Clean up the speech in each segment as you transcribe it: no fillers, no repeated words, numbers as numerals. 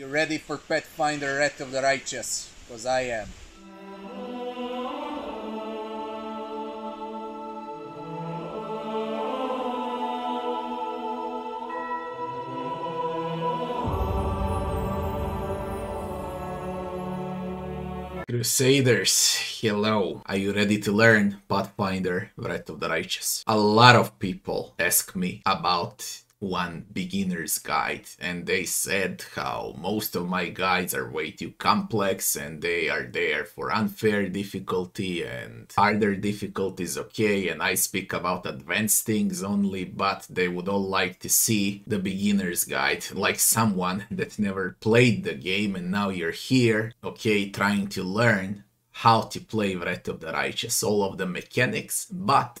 you ready for Pathfinder Wrath of the Righteous? Because I am. Crusaders, hello. Are you ready to learn Pathfinder Wrath of the Righteous? A lot of people ask me about one beginner's guide, and they said how most of my guides are way too complex and they are there for unfair difficulty and harder difficulty is okay, and I speak about advanced things only, but they would all like to see the beginner's guide, like someone that never played the game and now you're here, okay, trying to learn how to play Wrath of the Righteous, all of the mechanics, but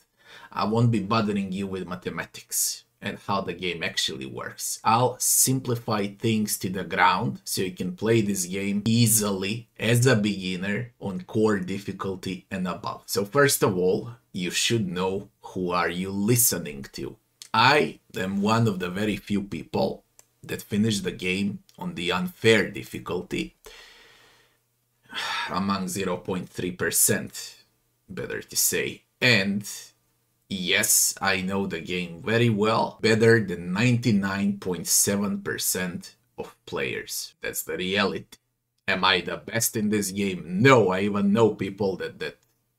I won't be bothering you with mathematics and how the game actually works. I'll simplify things to the ground so you can play this game easily as a beginner on core difficulty and above. So first of all, you should know who are you listening to. I am one of the very few people that finished the game on the unfair difficulty among 0.3%, better to say, and yes, I know the game very well, better than 99.7% of players. That's the reality. Am I the best in this game? No, I even know people that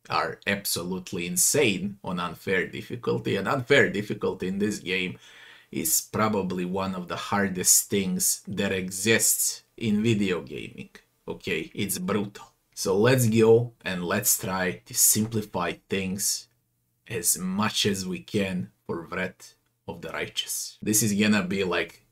are absolutely insane on unfair difficulty. And unfair difficulty in this game is probably one of the hardest things that exists in video gaming. Okay, it's brutal. So let's go and let's try to simplify things as much as we can for Wrath of the Righteous. This is gonna be like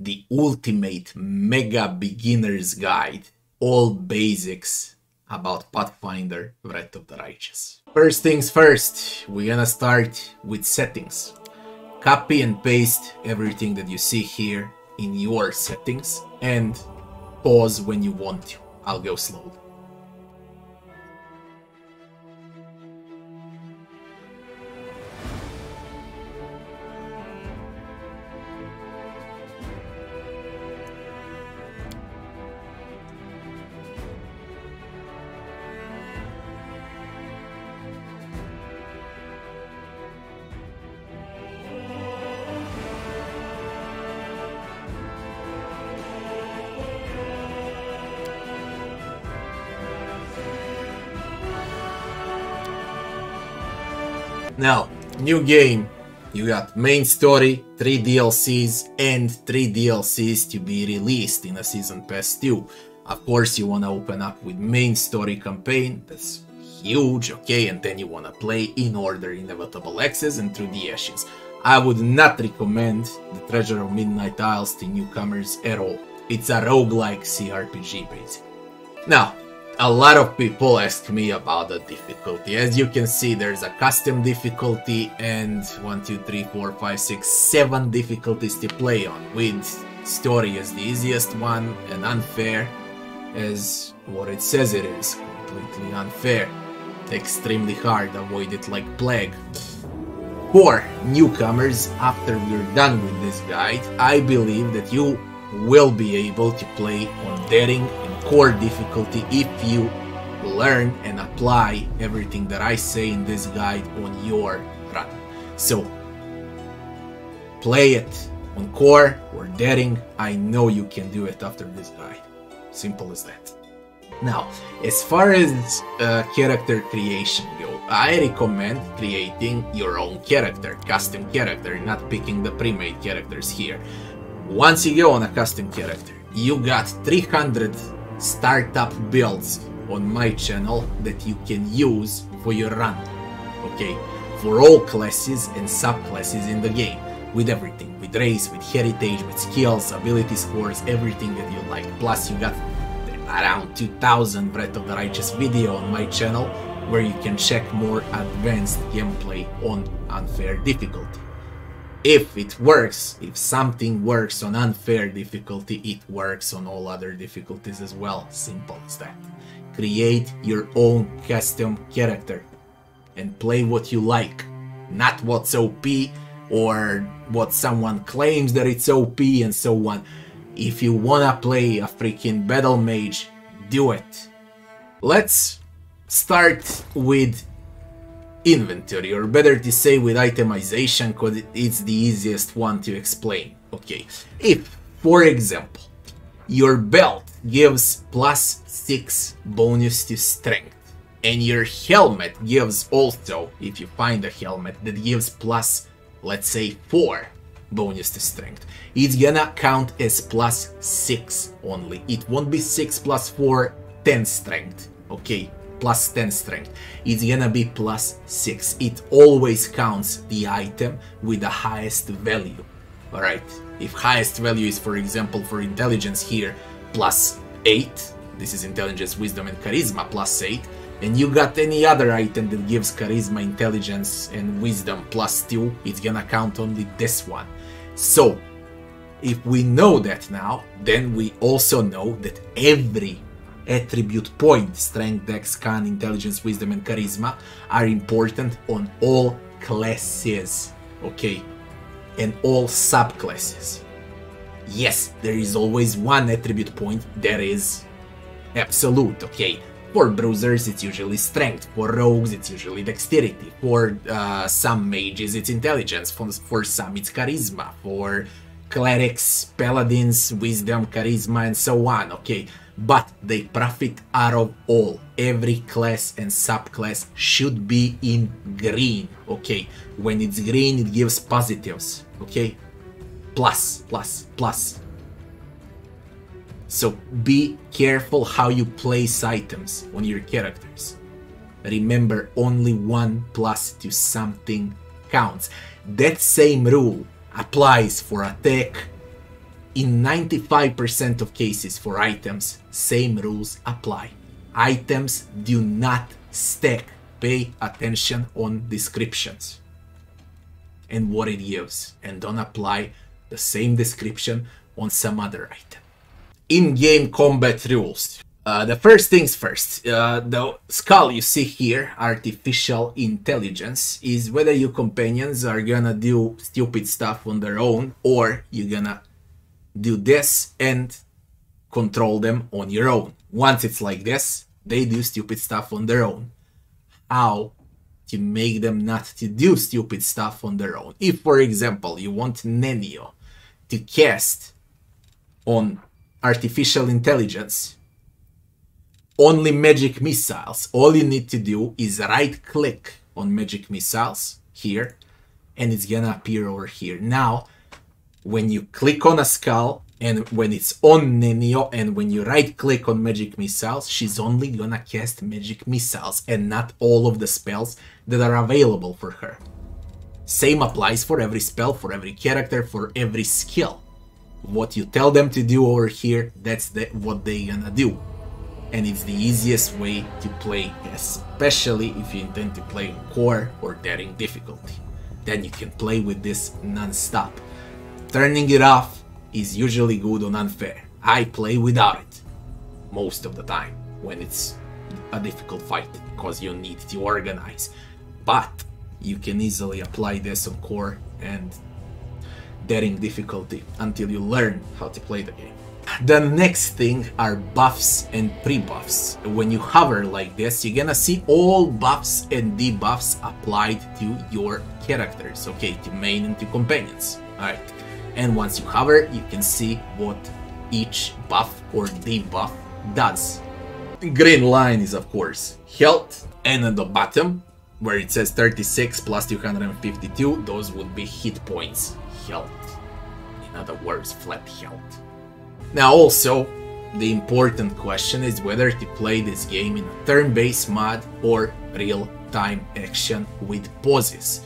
the ultimate mega beginner's guide, all basics about Pathfinder Wrath of the Righteous. First things first, we're gonna start with settings. Copy and paste everything that you see here in your settings and pause when you want to. I'll go slowly. Now, new game, you got main story, 3 DLCs, and 3 DLCs to be released in a season pass 2. Of course, you want to open up with main story campaign, that's huge, okay, and then you want to play in order Inevitable Exiles and Through the Ashes. I would not recommend The Treasure of Midnight Isles to newcomers at all. It's a roguelike CRPG basically. Now, a lot of people ask me about the difficulty. As you can see, there's a custom difficulty and 7 difficulties to play on, with story as the easiest one and unfair as what it says it is, completely unfair, extremely hard, avoid it like plague. For newcomers, after we're done with this guide, I believe that you will be able to play on Daeran and core difficulty if you learn and apply everything that I say in this guide on your run. So play it on core or Daeran. I know you can do it after this guide. Simple as that. Now, as far as character creation goes, I recommend creating your own character, custom character, not picking the pre-made characters here. Once you go on a custom character, you got 300 startup builds on my channel that you can use for your run, okay, for all classes and subclasses in the game, with everything, with race, with heritage, with skills, ability scores, everything that you like. Plus you got around 2000 Wrath of the Righteous video on my channel where you can check more advanced gameplay on unfair difficulty. If it works, if something works on unfair difficulty, it works on all other difficulties as well. Simple as that. Create your own custom character and play what you like, not what's OP or what someone claims that it's OP and so on. If you wanna play a freaking battle mage, do it. Let's start with inventory, or better to say with itemization, because it's the easiest one to explain. Okay, if, for example, your belt gives +6 bonus to strength, and your helmet gives also, if you find a helmet that gives plus, let's say, 4 bonus to strength, it's gonna count as +6 only. It won't be 6 + 4, 10 strength, okay? Plus 10 strength. It's gonna be +6. It always counts the item with the highest value. Alright, if highest value is, for example, for intelligence here, +8. This is intelligence, wisdom and charisma, +8. And you got any other item that gives charisma, intelligence and wisdom +2, it's gonna count only this one. So, if we know that now, then we also know that every attribute point, strength, dex, con, intelligence, wisdom and charisma, are important on all classes, okay, and all subclasses. Yes, there is always one attribute point that is absolute, okay. For bruisers it's usually strength, for rogues it's usually dexterity, for some mages it's intelligence, for some it's charisma, for clerics, paladins, wisdom, charisma and so on, okay. But they profit out of all. Every class and subclass should be in green, okay? When it's green, it gives positives, okay? Plus. So be careful how you place items on your characters. Remember, only one plus to something counts. That same rule applies for attack. In 95% of cases for items, same rules apply. Items do not stack. Pay attention on descriptions and what it gives, and don't apply the same description on some other item. In-game combat rules. The first things first. The skull you see here, artificial intelligence, is whether your companions are gonna do stupid stuff on their own or you're gonna do this and control them on your own. Once it's like this, they do stupid stuff on their own. How to make them not to do stupid stuff on their own? If, for example, you want Nenio to cast on artificial intelligence only magic missiles, all you need to do is right-click on magic missiles here, and it's gonna appear over here. Now, when you click on a skull, and when it's on Nenio, and when you right-click on magic missiles, she's only gonna cast magic missiles and not all of the spells that are available for her. Same applies for every spell, for every character, for every skill. What you tell them to do over here, that's what they're gonna do. And it's the easiest way to play, especially if you intend to play on core or daring difficulty. Then you can play with this non-stop. Turning it off is usually good on unfair. I play without it most of the time when it's a difficult fight because you need to organize. But you can easily apply this on core and daring difficulty until you learn how to play the game. The next thing are buffs and pre-buffs. When you hover like this, you're gonna see all buffs and debuffs applied to your characters, okay, to main and to companions. Alright. And once you hover, you can see what each buff or debuff does. The green line is, of course, health, and at the bottom, where it says 36 plus 252, those would be hit points, health. In other words, flat health. Now also, the important question is whether to play this game in a turn-based mod or real-time action with pauses.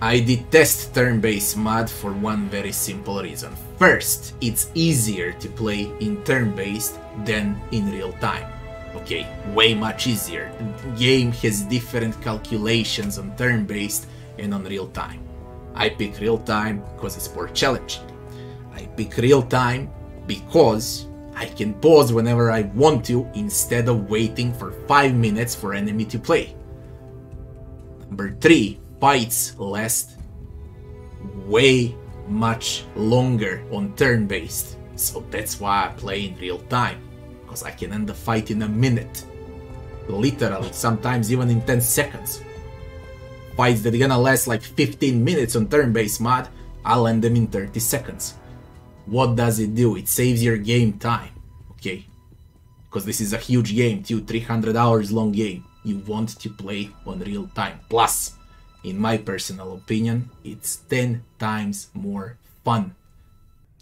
I detest turn-based mod for one very simple reason. First, it's easier to play in turn-based than in real-time. Okay, way much easier. The game has different calculations on turn-based and on real-time. I pick real-time because it's more challenging. I pick real-time because I can pause whenever I want to instead of waiting for 5 minutes for enemy to play. Number 3. Fights last way much longer on turn-based, So that's why I play in real time, because I can end the fight in a minute. Literally, sometimes even in 10 seconds. Fights that are gonna last like 15 minutes on turn-based mod, I'll end them in 30 seconds. What does it do? It saves your game time, okay? Because this is a huge game too, 300 hours long game. You want to play on real time. Plus, in my personal opinion, it's 10 times more fun.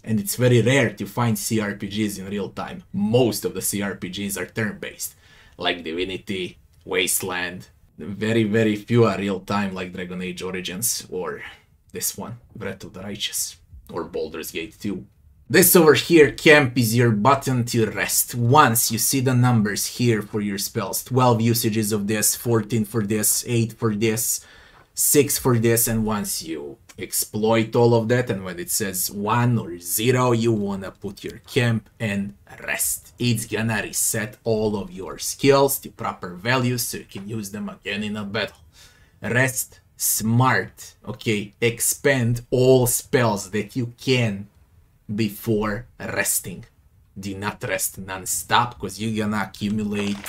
And it's very rare to find CRPGs in real time. Most of the CRPGs are turn-based, like Divinity, Wasteland. Very, very few are real-time, like Dragon Age Origins, or this one, Wrath of the Righteous, or Baldur's Gate 2. This over here, camp, is your button to rest. Once you see the numbers here for your spells, 12 usages of this, 14 for this, 8 for this, 6 for this, and once you exploit all of that, and when it says 1 or 0, you wanna put your camp and rest. It's gonna reset all of your skills to proper values so you can use them again in a battle. Rest smart, okay? Expend all spells that you can before resting. Do not rest non-stop, because you're gonna accumulate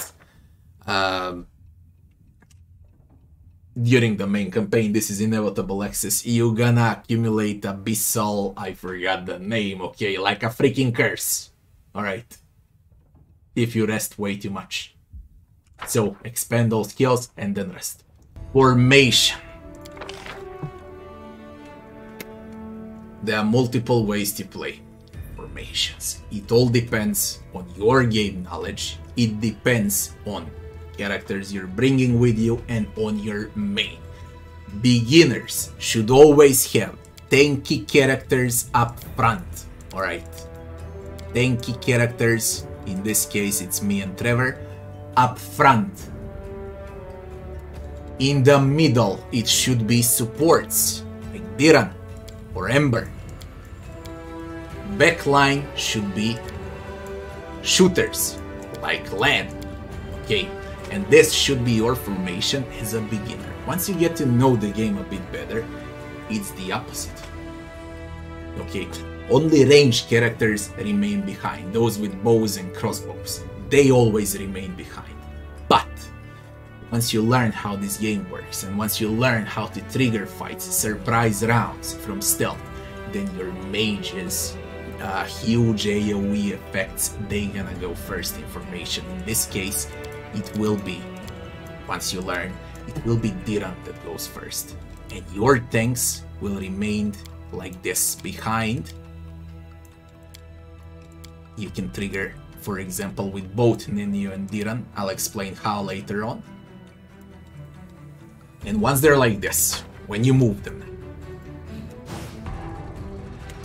during the main campaign. This is Inevitable Exiles. You're gonna accumulate abyssal, I forgot the name, okay, like a freaking curse. Alright. If you rest way too much. So, expand those skills and then rest. Formation. There are multiple ways to play formations. It all depends on your game knowledge. It depends on characters you're bringing with you and on your main. Beginners should always have tanky characters up front, alright? Tanky characters, in this case it's me and Trevor, up front. In the middle it should be supports, like Daeran or Ember. Backline should be shooters, like Lan, okay? And this should be your formation as a beginner. Once you get to know the game a bit better, it's the opposite. Okay, only ranged characters remain behind. Those with bows and crossbows, they always remain behind. But once you learn how this game works, and once you learn how to trigger fights, surprise rounds from stealth, then your mages, huge AoE effects, they're gonna go first in formation. In this case, it will be, once you learn, it will be Daeran that goes first. And your tanks will remain like this behind. You can trigger, for example, with both Nenio and Daeran. I'll explain how later on. And once they're like this, when you move them,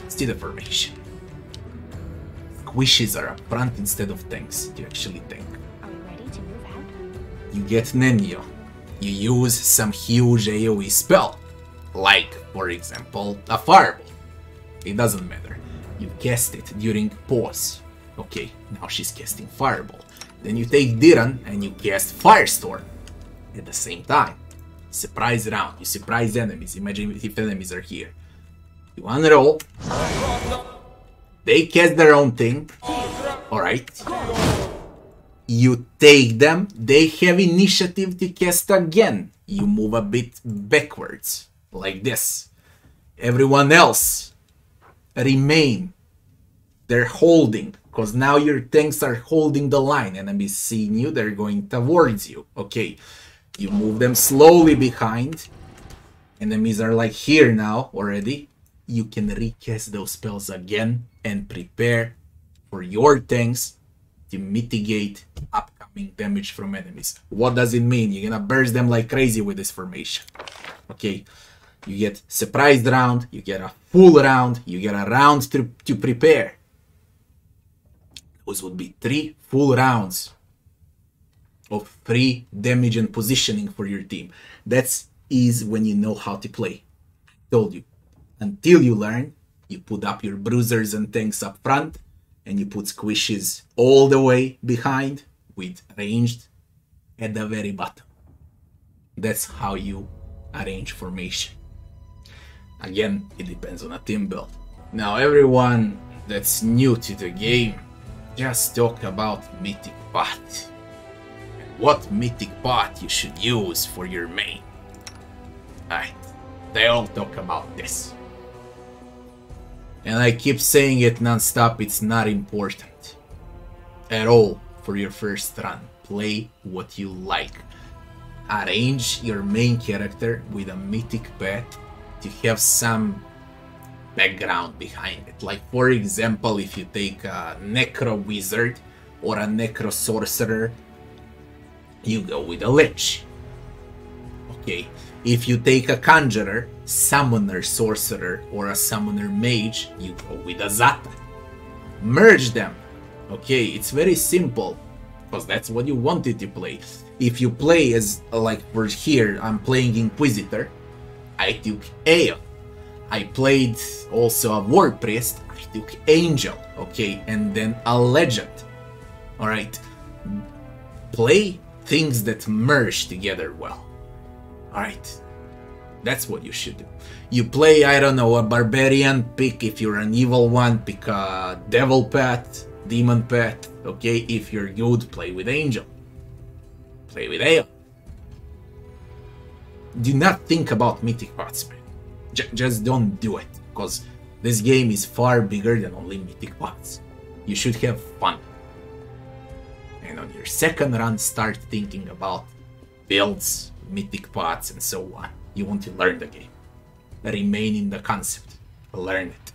see the formation. Squishes are up front instead of tanks. You actually tank. You get Nenio, you use some huge AoE spell, like, for example, a fireball. It doesn't matter. You cast it during pause. Okay, now she's casting fireball. Then you take Daeran and you cast Firestorm at the same time. Surprise round, you surprise enemies. Imagine if enemies are here. You unroll, they cast their own thing, alright. You take them, they have initiative to cast again. You move a bit backwards, like this. Everyone else remain. They're holding, because now your tanks are holding the line. Enemies seeing you, they're going towards you. Okay, you move them slowly behind. Enemies are like here now already. You can recast those spells again and prepare for your tanks to mitigate upcoming damage from enemies. What does it mean? You're gonna burst them like crazy with this formation. Okay, you get surprised round, you get a full round, you get a round to prepare. Those would be 3 full rounds of free damage and positioning for your team. That's is when you know how to play. I told you, until you learn, you put up your bruisers and tanks up front, and you put squishes all the way behind with ranged at the very bottom. That's how you arrange formation. Again, it depends on a team build. Now everyone that's new to the game, just talk about Mythic Path and what Mythic Path you should use for your main. Alright, they all talk about this. And I keep saying it non-stop, it's not important at all for your first run. Play what you like. Arrange your main character with a mythic path to have some background behind it. Like for example, if you take a necro wizard or a necro sorcerer, you go with a lich. Okay, if you take a conjurer, summoner sorcerer, or a summoner mage, you go with a zata. Merge them. Okay, it's very simple, because that's what you wanted to play. If you play as, like for here, I'm playing Inquisitor, I took Ale. I played also a War Priest, I took Angel, okay, and then a Legend. Alright, play things that merge together well. Alright, that's what you should do. You play, I don't know, a Barbarian, pick if you're an evil one, pick a Devil Path, Demon Path, okay, if you're good, play with Angel. Play with Ale. Do not think about Mythic Paths, man. Just don't do it, because this game is far bigger than only Mythic Paths. You should have fun. And on your second run, start thinking about builds, Mythic Paths, and so on. You want to learn the game. Remain in the concept. Learn it.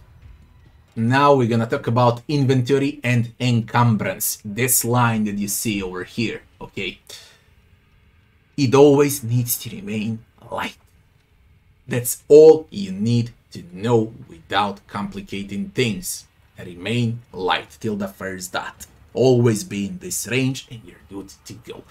Now we're gonna talk about inventory and encumbrance. This line that you see over here, okay? It always needs to remain light. That's all you need to know without complicating things. Remain light till the first dot. Always be in this range and you're good to go.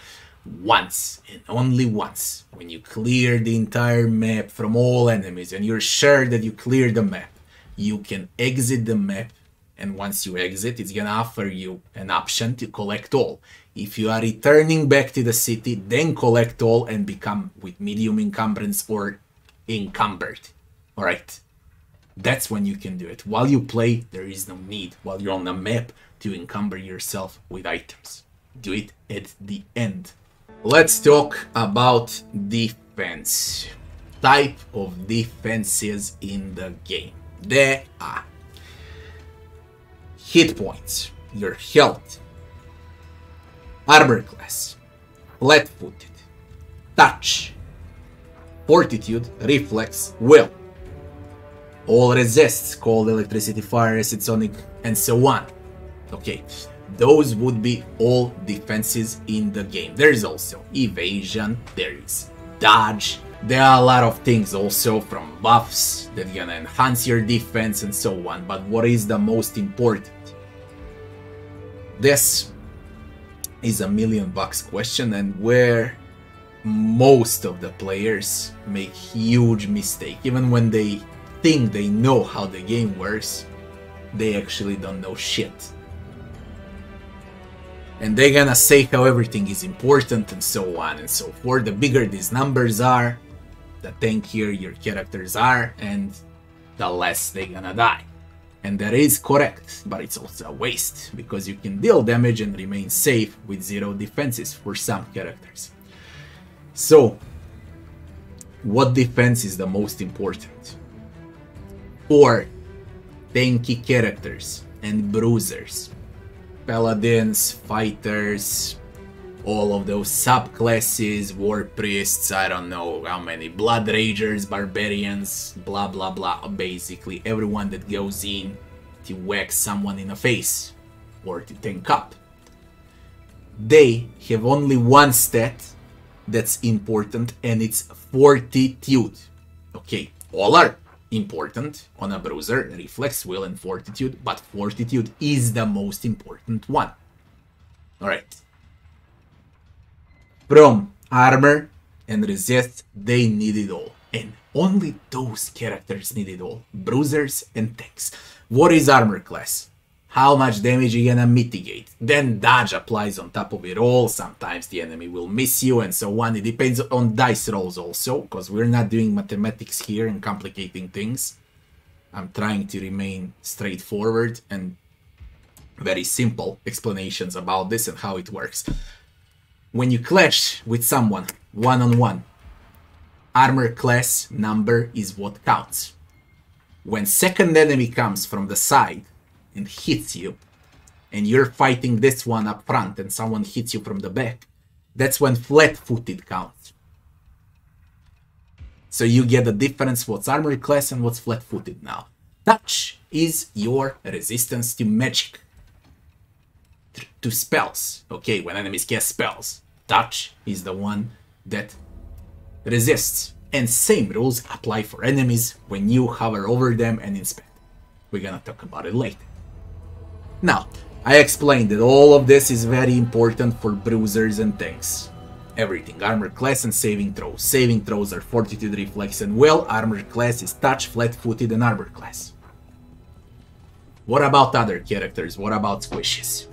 Once and only once, when you clear the entire map from all enemies and you're sure that you cleared the map, you can exit the map, and once you exit, it's gonna offer you an option to collect all. If you are returning back to the city, then collect all and become with medium encumbrance or encumbered. All right, that's when you can do it. While you play, there is no need while you're on the map to encumber yourself with items. Do it at the end. Let's talk about defense. Type of defenses in the game. There are hit points, your health, armor class, flat-footed, touch, fortitude, reflex, will, all resists, cold, electricity, fire, acid, sonic, and so on. Okay, those would be all defenses in the game. There is also evasion, there is dodge. There are a lot of things also from buffs that gonna enhance your defense and so on. But what is the most important? This is $1,000,000 question, and where most of the players make huge mistake. Even when they think they know how the game works, they actually don't know shit. And they're gonna say how everything is important and so on and so forth. The bigger these numbers are, the tankier your characters are, and the less they're gonna die. And that is correct, but it's also a waste, because you can deal damage and remain safe with zero defenses for some characters. So, what defense is the most important? For tanky characters and bruisers, paladins, fighters, all of those subclasses, war priests, I don't know how many, blood ragers, barbarians, blah blah blah, basically everyone that goes in to whack someone in the face or to tank up. They have only one stat that's important, and it's fortitude. Okay, all are important on a bruiser, reflex, will, and fortitude, but fortitude is the most important one. All right, from armor and resist, they need it all, and only those characters need it all, bruisers and tanks. What is armor class? How much damage you're gonna mitigate. Then dodge applies on top of it all. Sometimes the enemy will miss you and so on. It depends on dice rolls also, because we're not doing mathematics here and complicating things. I'm trying to remain straightforward and very simple explanations about this and how it works. When you clash with someone one-on-one, armor class number is what counts. When second enemy comes from the side and hits you, and you're fighting this one up front and someone hits you from the back, that's when flat-footed counts. So you get the difference what's armor class and what's flat-footed now. Touch is your resistance to magic, to spells. Okay, when enemies cast spells, touch is the one that resists. And same rules apply for enemies when you hover over them and inspect. We're gonna talk about it later. Now, I explained that all of this is very important for bruisers and tanks. Everything, armor class and saving throws. Saving throws are fortitude, reflex, and will. Armor class is touch, flat-footed, and armor class. What about other characters? What about squishes?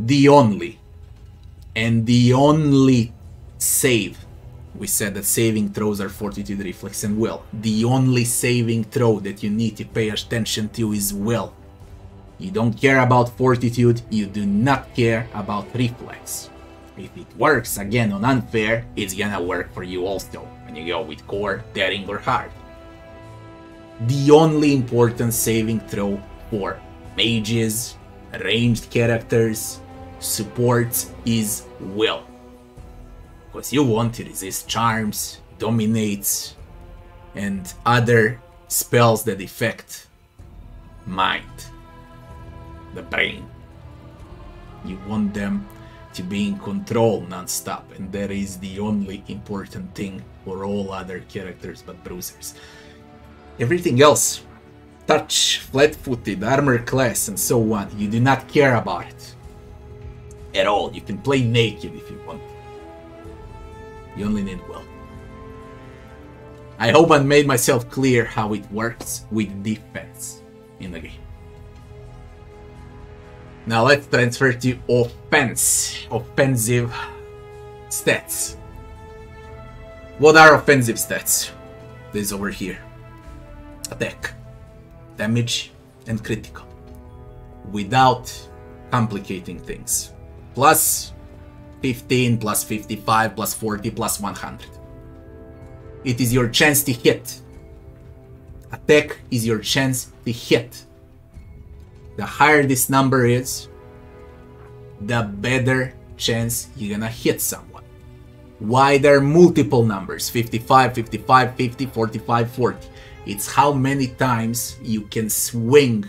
The only, and the only save, we said that saving throws are fortitude, reflex, and will. The only saving throw that you need to pay attention to is will. You don't care about fortitude, you do not care about reflex. If it works again on unfair, it's gonna work for you also when you go with core, daring, or hard. The only important saving throw for mages, ranged characters, supports is will. Because you want to resist charms, dominates, and other spells that affect mind, the brain. You want them to be in control non-stop, and that is the only important thing for all other characters but bruisers. Everything else, touch, flat-footed, armor class, and so on, you do not care about it at all. You can play naked if you want. You only need will. I hope I made myself clear how it works with defense in the game. Now let's transfer to offense. Offensive stats. What are offensive stats? This over here. Attack, damage, and critical. Without complicating things. Plus 15, plus 55, plus 40, plus 100. It is your chance to hit. Attack is your chance to hit. The higher this number is, the better chance you're gonna hit someone. Why there are multiple numbers? 55, 55, 50, 45, 40. It's how many times you can swing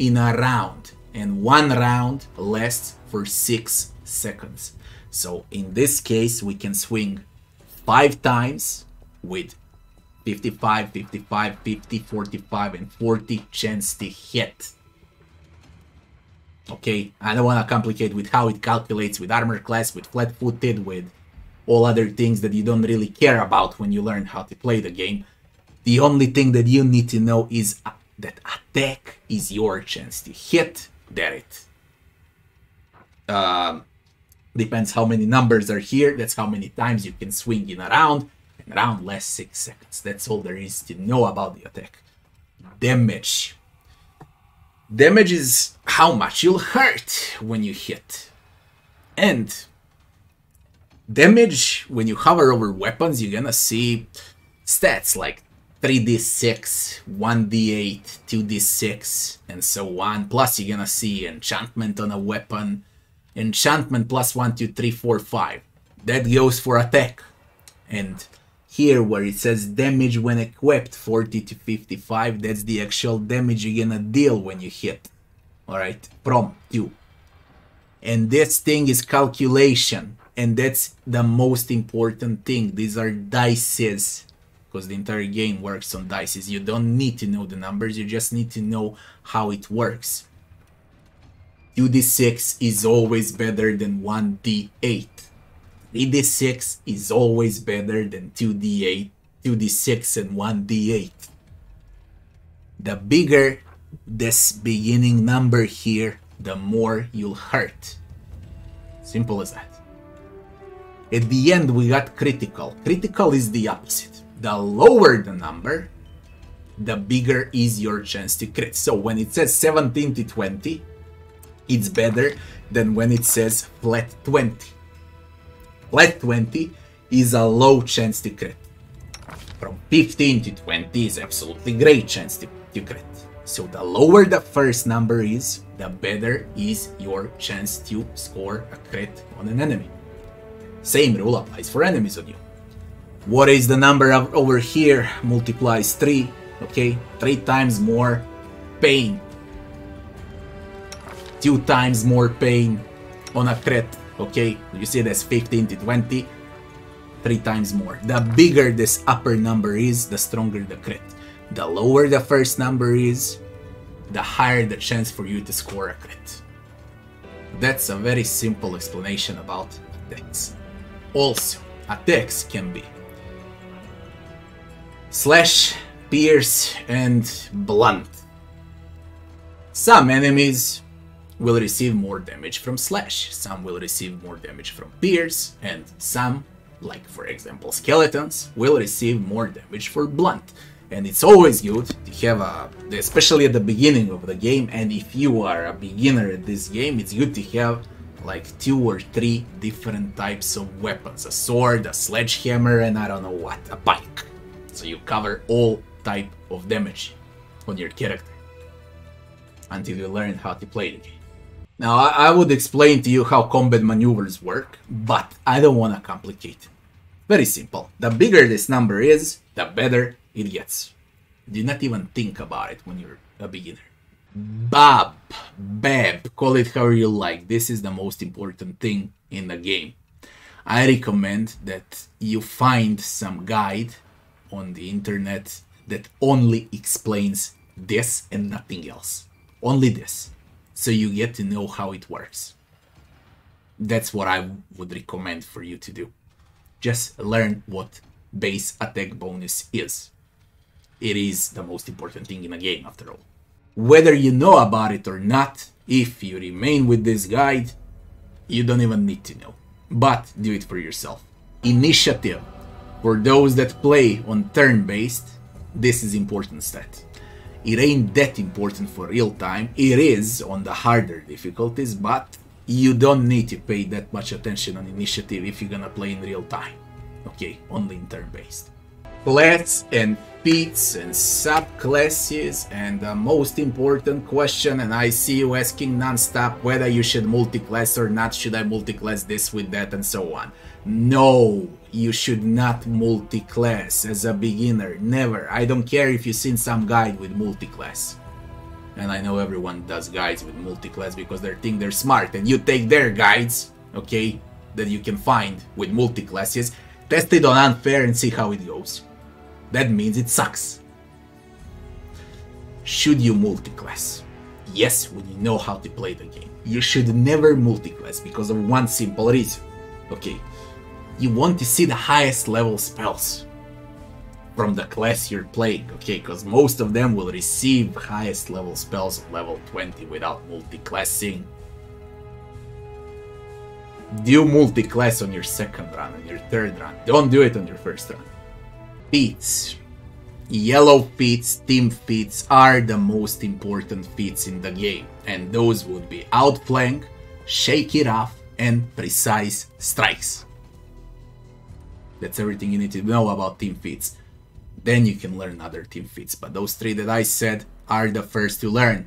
in a round. And one round lasts for 6 seconds. So in this case, we can swing 5 times with 55, 55, 50, 45, and 40 chance to hit. Okay, I don't want to complicate with how it calculates with armor class, with flat-footed, with all other things that you don't really care about when you learn how to play the game. The only thing that you need to know is that attack is your chance to hit. That it. Depends how many numbers are here, that's how many times you can swing in a round, and round lasts 6 seconds. That's all there is to know about the attack. Damage. Damage is how much you'll hurt when you hit. And damage, when you hover over weapons, you're gonna see stats like 3d6, 1d8, 2d6, and so on. Plus you're gonna see enchantment on a weapon. Enchantment plus 1, 2, 3, 4, 5. That goes for attack. And here where it says damage when equipped, 40 to 55, that's the actual damage you're gonna deal when you hit. Alright, prompt 2. And this thing is calculation. And that's the most important thing. These are dices. Because the entire game works on dices. You don't need to know the numbers, you just need to know how it works. 2d6 is always better than 1d8. 3d6 is always better than 2d8, 2d6 and 1d8. The bigger this beginning number here, the more you'll hurt. Simple as that. At the end we got critical. Critical is the opposite. The lower the number, the bigger is your chance to crit. So when it says 17 to 20, it's better than when it says flat 20. Flat 20 is a low chance to crit. From 15 to 20 is absolutely great chance to crit. So the lower the first number is, the better is your chance to score a crit on an enemy. Same rule applies for enemies on you. What is the number of over here? Multiplies 3, okay? 3 times more pain. 2 times more pain on a crit, okay? You see that's 15 to 20, 3 times more. The bigger this upper number is, the stronger the crit. The lower the first number is, the higher the chance for you to score a crit. That's a very simple explanation about attacks. Also, attacks can be slash, pierce, and blunt. Some enemies will receive more damage from slash, some will receive more damage from pierce, and some, like for example skeletons, will receive more damage for blunt. And it's always good to have a, especially at the beginning of the game, and if you are a beginner at this game, it's good to have like 2 or 3 different types of weapons. A sword, a sledgehammer, and I don't know what, a pike. So you cover all type of damage on your character until you learn how to play the game. Now, I would explain to you how combat maneuvers work, but I don't want to complicate it. Very simple. The bigger this number is, the better it gets. Do not even think about it when you're a beginner. BAB, BAB, call it however you like. This is the most important thing in the game. I recommend that you find some guide on the internet that only explains this and nothing else. Only this. So you get to know how it works. That's what I would recommend for you to do. Just learn what base attack bonus is. It is the most important thing in a game after all. Whether you know about it or not, if you remain with this guide, you don't even need to know. But do it for yourself. Initiative. For those that play on turn-based, this is important stat. It ain't that important for real time. It is on the harder difficulties, but you don't need to pay that much attention on initiative if you're gonna play in real time. Okay, only in turn-based. Class and feats and subclasses, and the most important question, and I see you asking non-stop whether you should multiclass or not, should I multiclass this with that and so on. No, you should not multiclass as a beginner, never. I don't care if you've seen some guide with multiclass. And I know everyone does guides with multiclass because they think they're smart, and you take their guides, okay, that you can find with multiclasses, test it on unfair and see how it goes. That means it sucks. Should you multiclass? Yes, when you know how to play the game. You should never multiclass because of one simple reason. Okay, you want to see the highest level spells from the class you're playing, okay, because most of them will receive highest level spells at level 20 without multiclassing. Do multiclass on your second run, on your third run. Don't do it on your first run. Feats. Yellow feats, team feats are the most important feats in the game, and those would be outflank, shake it off, and precise strikes. That's everything you need to know about team feats. Then you can learn other team feats, but those three that I said are the first to learn.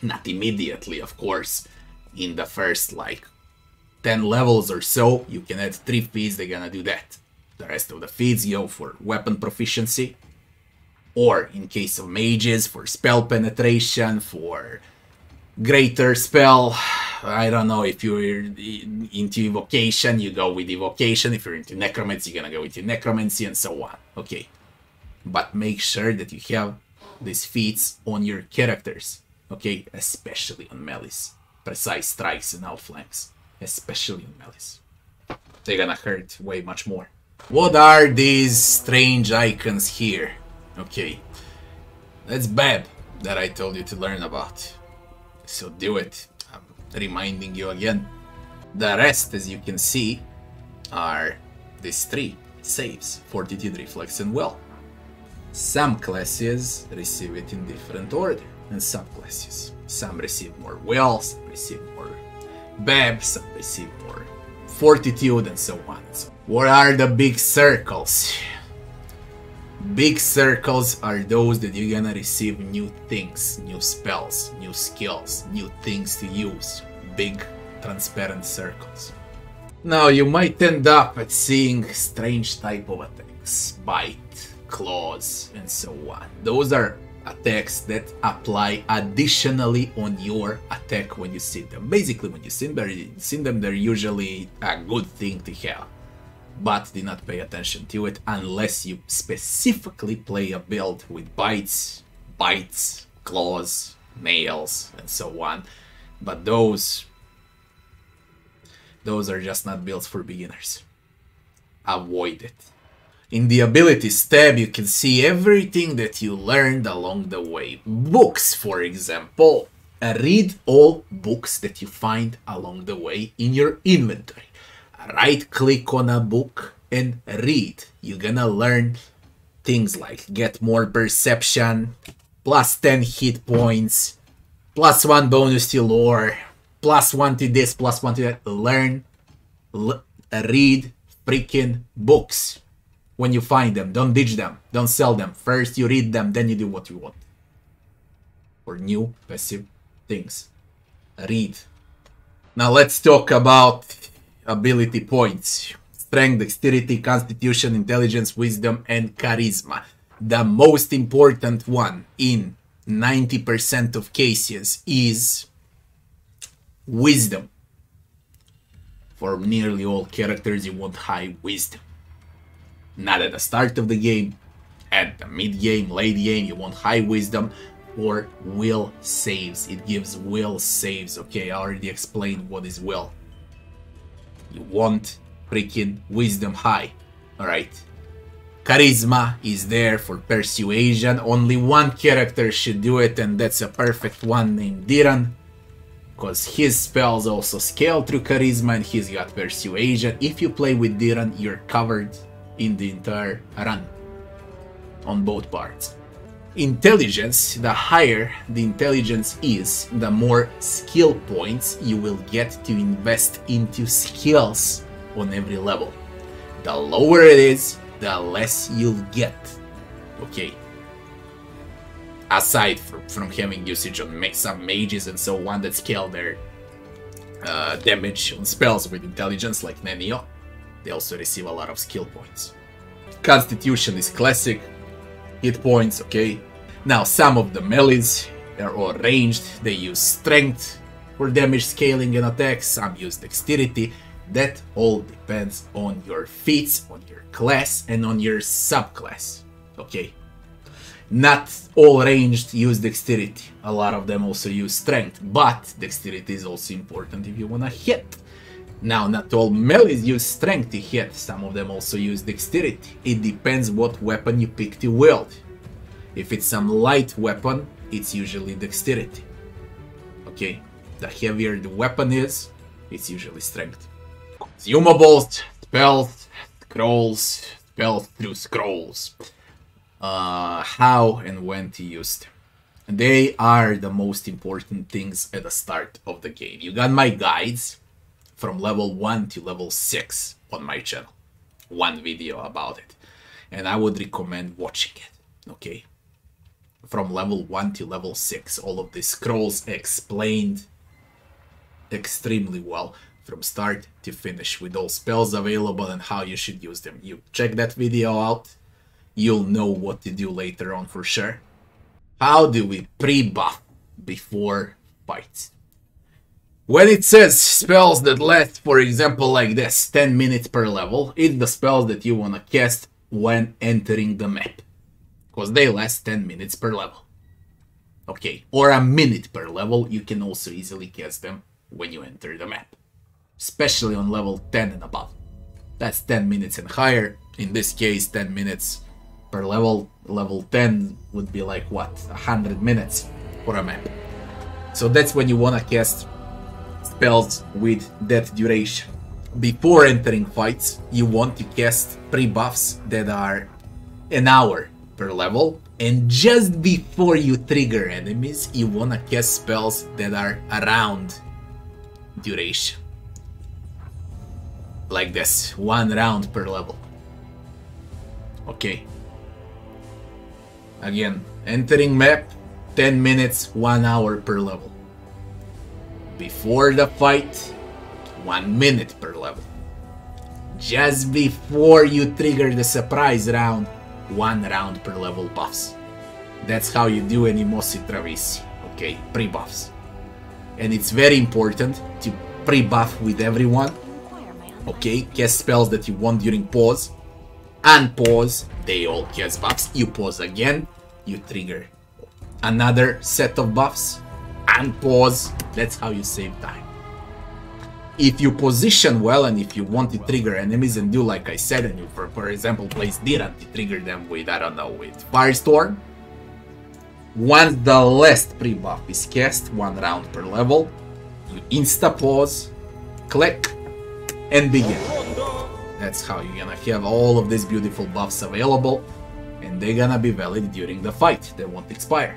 Not immediately, of course. In the first, like, 10 levels or so, you can add 3 feats, they're gonna do that. The rest of the feats go for weapon proficiency, or in case of mages, for spell penetration, for greater spell. I don't know, if you're into evocation, you go with evocation. If you're into necromancy, you're gonna go with necromancy, and so on. Okay, but make sure that you have these feats on your characters, okay, especially on melees. Precise strikes and outflanks, especially in melees. They're gonna hurt way much more. What are these strange icons here? Okay, that's BAB that I told you to learn about. So do it. I'm reminding you again. The rest, as you can see, are these 3 saves: fortitude, reflex, and will. Some classes receive it in different order in subclasses. Some receive more will, some receive more BAB, some receive more fortitude, and so on. So what are the big circles? Big circles are those that you're gonna receive new things, new spells, new skills, new things to use. Big, transparent circles. Now, you might end up at seeing strange type of attacks. Bite, claws, and so on. Those are attacks that apply additionally on your attack when you see them. Basically, when you see them, they're usually a good thing to have. But do not pay attention to it unless you specifically play a build with bites, claws, nails, and so on. But those are just not builds for beginners. Avoid it. In the Abilities tab, you can see everything that you learned along the way. Books, for example. Read all books that you find along the way in your inventory. Right-click on a book and read. You're gonna learn things like get more perception, plus 10 hit points, plus 1 bonus to lore, plus 1 to this, plus 1 to that. Learn, read freaking books when you find them. Don't ditch them, don't sell them. First you read them, then you do what you want. For new passive things, read. Now let's talk about ability points. Strength, dexterity, constitution, intelligence, wisdom, and charisma. The most important one in 90% of cases is wisdom. For nearly all characters, you want high wisdom. Not at the start of the game, at the mid-game, late-game, you want high wisdom. Or will saves. It gives will saves. Okay, I already explained what is will. You want freaking wisdom high. Alright. Charisma is there for persuasion. Only one character should do it, and that's a perfect one named Daeran. Because his spells also scale through charisma, and he's got persuasion. If you play with Daeran, you're covered in the entire run. On both parts. Intelligence, the higher the intelligence is, the more skill points you will get to invest into skills on every level. The lower it is, the less you'll get. Okay. Aside from having usage on some mages and so on that scale their damage on spells with intelligence like Nenio, they also receive a lot of skill points. Constitution is classic. Hit points, okay. Now some of the melees, they're all ranged, they use strength for damage scaling and attacks, some use dexterity. That all depends on your feats, on your class, and on your subclass, okay. Not all ranged use dexterity, a lot of them also use strength, but dexterity is also important if you wanna hit. Now, not all melees use strength to hit, some of them also use dexterity. It depends what weapon you pick to wield. If it's some light weapon, it's usually dexterity. Okay, the heavier the weapon is, it's usually strength. Consumables, spells, scrolls, spells through scrolls. How and when to use them. They are the most important things at the start of the game. You got my guides from level 1 to level 6 on my channel. One video about it. And I would recommend watching it, okay? From level 1 to level 6, all of these scrolls explained extremely well from start to finish with all spells available and how you should use them. You check that video out, you'll know what to do later on for sure. How do we pre-buff before fights? When it says spells that last, for example, like this, 10 minutes per level, it's the spells that you want to cast when entering the map. Because they last 10 minutes per level. Okay, or a minute per level, you can also easily cast them when you enter the map. Especially on level 10 and above. That's 10 minutes and higher. In this case, 10 minutes per level. Level 10 would be like, what, 100 minutes for a map. So that's when you want to cast spells with that duration. Before entering fights, you want to cast pre-buffs that are an hour per level, and just before you trigger enemies, you wanna cast spells that are around duration. Like this, one round per level. Okay. Again, entering map, 10 minutes, 1 hour per level. Before the fight, 1 minute per level. Just before you trigger the surprise round, 1 round per level buffs. That's how you do Animosi Travesi, okay, pre-buffs. And it's very important to pre-buff with everyone. Okay, cast spells that you want during pause. Unpause, they all cast buffs. You pause again, you trigger another set of buffs. Unpause, that's how you save time. If you position well and if you want to trigger enemies and do like I said, and you for example place Daeran to trigger them with, I don't know, with Firestorm. Once the last pre-buff is cast, 1 round per level, you insta-pause, click, and begin. That's how you're gonna have all of these beautiful buffs available, and they're gonna be valid during the fight, they won't expire.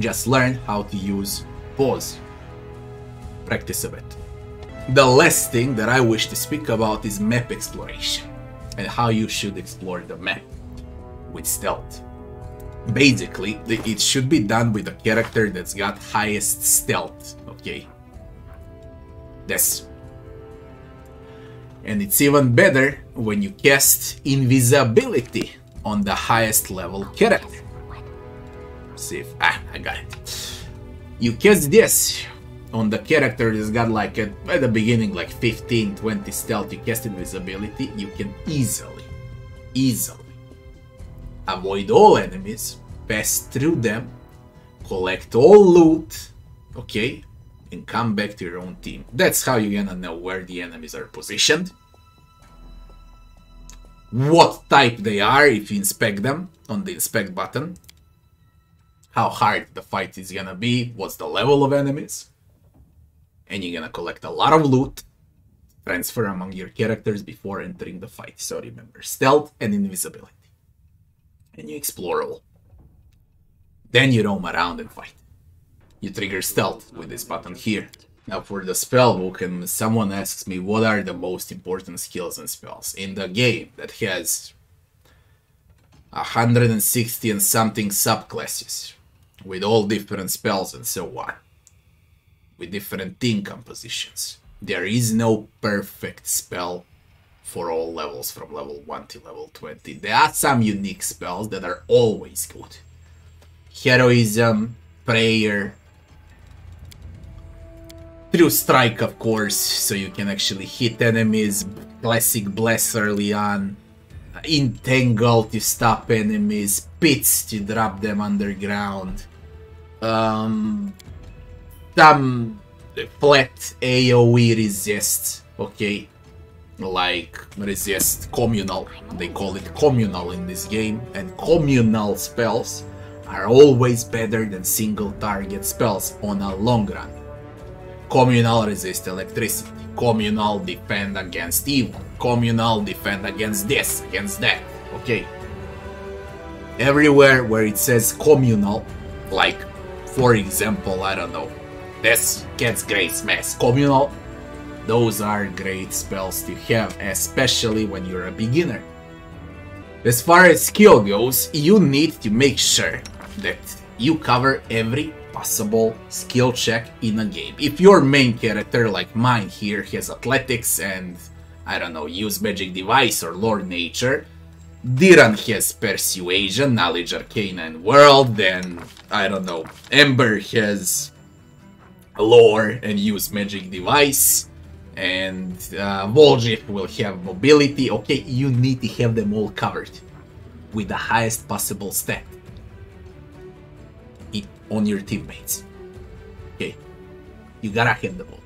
Just learn how to use pause. Practice a bit. The last thing that I wish to speak about is map exploration, and how you should explore the map with stealth. Basically, it should be done with a character that's got highest stealth, okay? This. And it's even better when you cast invisibility on the highest level character. See if... I got it. You cast this on the character that's got like at the beginning like 15, 20 stealth, you cast invisibility, you can easily avoid all enemies, pass through them, collect all loot, okay? And come back to your own team. That's how you're gonna know where the enemies are positioned, what type they are if you inspect them on the inspect button, how hard the fight is gonna be, what's the level of enemies, and you're gonna collect a lot of loot, transfer among your characters before entering the fight. So remember, stealth and invisibility. And you explore all. Then you roam around and fight. You trigger stealth with this button here. Now for the spellbook, and someone asks me what are the most important skills and spells in the game that has 160 and something subclasses with all different spells and so on, with different team compositions. There is no perfect spell for all levels from level 1 to level 20. There are some unique spells that are always good. Heroism, prayer, True Strike, of course, so you can actually hit enemies, Classic Bless early on, Entangle to stop enemies, Pits to drop them underground, some flat AoE resists, okay, like resist communal, they call it communal in this game, and communal spells are always better than single target spells on a long run. Communal resist electricity, communal defend against evil, communal defend against this, against that, okay? Everywhere where it says communal, like for example, I don't know, this Cat's Grace Mask, communal, those are great spells to have, especially when you're a beginner. As far as skill goes, you need to make sure that you cover every possible skill check in a game. If your main character, like mine here, has athletics and, I don't know, use magic device or lore nature, Daeran has persuasion, knowledge, arcana and world, then, I don't know, Ember has lore and use magic device, and Voljic will have mobility. Okay, you need to have them all covered with the highest possible stat on your teammates. Okay, you gotta have them all.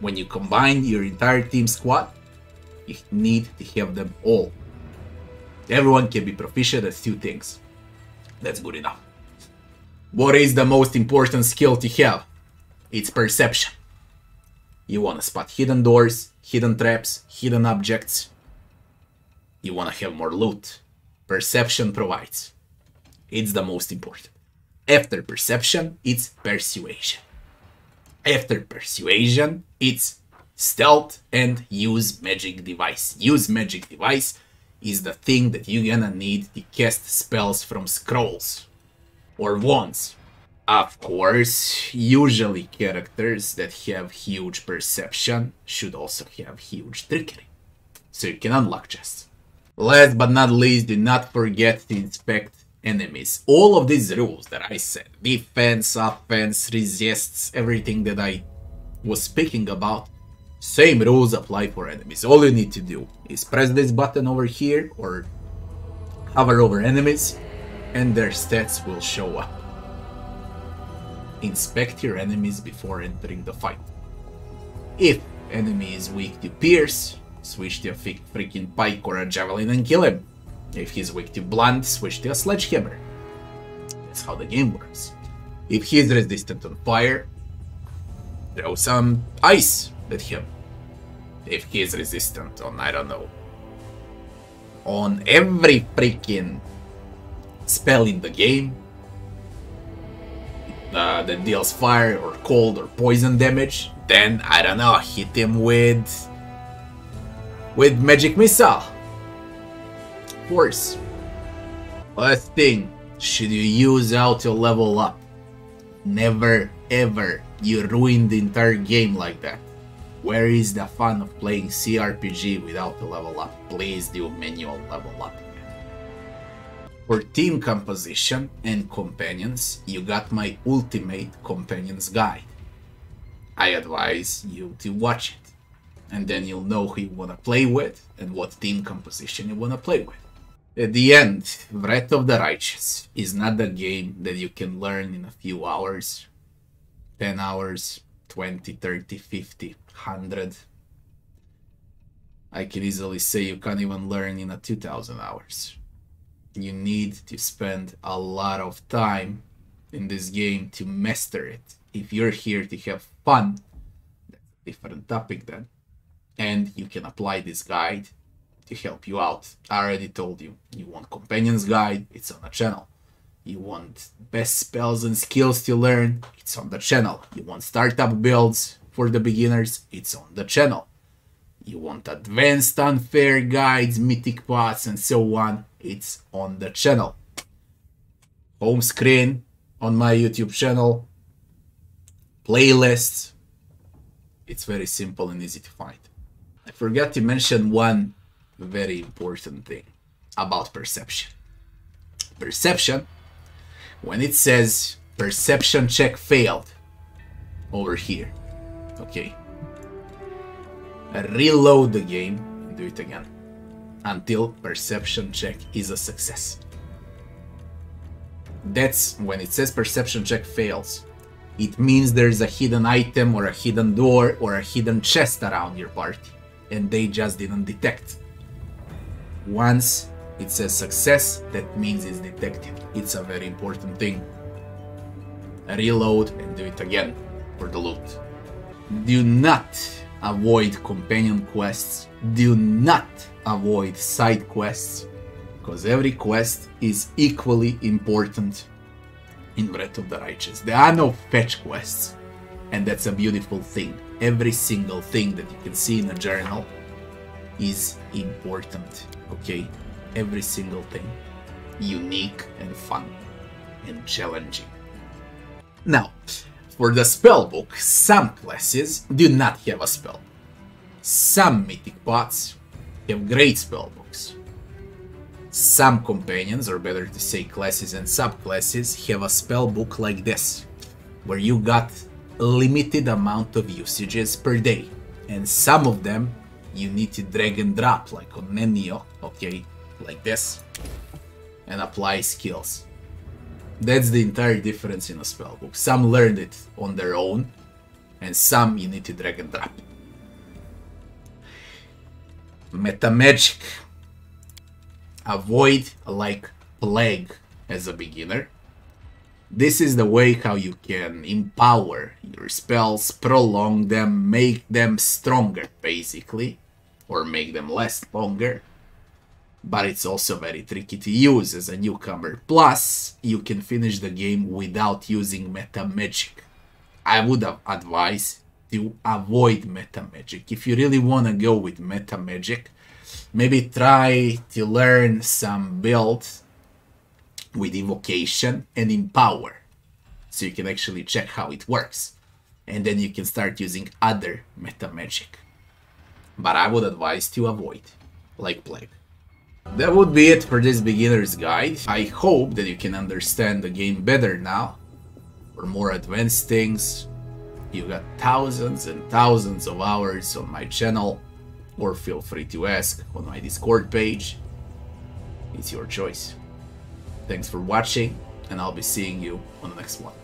When you combine your entire team squad, you need to have them all. Everyone can be proficient at 2 things. That's good enough. What is the most important skill to have? It's perception. You want to spot hidden doors, hidden traps, hidden objects. You want to have more loot. Perception provides. It's the most important. After perception, it's persuasion. After persuasion, it's stealth and use magic device. Use magic device is the thing that you're gonna need to cast spells from scrolls or wands. Of course, usually characters that have huge perception should also have huge trickery, so you can unlock chests. Last but not least, do not forget to inspect enemies. All of these rules that I said, defense, offense, resists, everything that I was speaking about, same rules apply for enemies. All you need to do is press this button over here or hover over enemies and their stats will show up. Inspect your enemies before entering the fight. If enemy is weak to pierce, switch to a freaking pike or a javelin and kill him. If he's weak to blunt, switch to a sledgehammer. That's how the game works. If he's resistant on fire, throw some ice at him. If he's resistant on, I don't know, on every freaking spell in the game, that deals fire or cold or poison damage, then, I don't know, hit him with magic missile. Of course. Last thing, should you use out to level up? Never ever. You ruin the entire game like that. Where is the fun of playing CRPG without the level up? Please do manual level up. For team composition and companions, you got my ultimate companions guide. I advise you to watch it, and then you'll know who you want to play with and what team composition you want to play with. At the end, Wrath of the Righteous is not a game that you can learn in a few hours. 10 hours, 20, 30, 50, 100. I can easily say you can't even learn in a 2,000 hours. You need to spend a lot of time in this game to master it. If you're here to have fun, that's a different topic then. And you can apply this guide to help you out. I already told you, you want companions guide, it's on the channel. You want best spells and skills to learn, it's on the channel. You want startup builds for the beginners, it's on the channel. You want advanced unfair guides, mythic paths and so on, it's on the channel. Home screen on my YouTube channel, playlists, it's very simple and easy to find. I forgot to mention one very important thing about perception. Perception, when it says perception check failed over here, okay, reload the game and do it again until perception check is a success. That's when it says perception check fails. It means there's a hidden item or a hidden door or a hidden chest around your party and they just didn't detect. Once it says success, that means it's detected. It's a very important thing. Reload and do it again for the loot. Do not avoid companion quests. Do not avoid side quests, because every quest is equally important in Wrath of the Righteous. There are no fetch quests, and that's a beautiful thing. Every single thing that you can see in a journal is important, okay? Every single thing. Unique and fun and challenging. Now, for the spellbook, some classes do not have a spell. Some mythic paths have great spellbooks. Some companions, or better to say classes and subclasses, have a spellbook like this, where you got a limited amount of usages per day. And some of them you need to drag and drop, like on Nenio, okay, like this, and apply skills. That's the entire difference in a spellbook. Some learned it on their own, and some you need to drag and drop. Metamagic. Avoid like plague as a beginner. This is the way how you can empower your spells, prolong them, make them stronger, basically, or make them last longer. but it's also very tricky to use as a newcomer. Plus, you can finish the game without using meta magic. I would advise to avoid meta magic. If you really want to go with meta magic, maybe try to learn some builds with invocation and empower, so you can actually check how it works, and then you can start using other meta magic. But I would advise to avoid, like plague. That would be it for this beginner's guide. I hope that you can understand the game better now. For more advanced things, you got thousands and thousands of hours on my channel, or feel free to ask on my Discord page. It's your choice. Thanks for watching, and I'll be seeing you on the next one.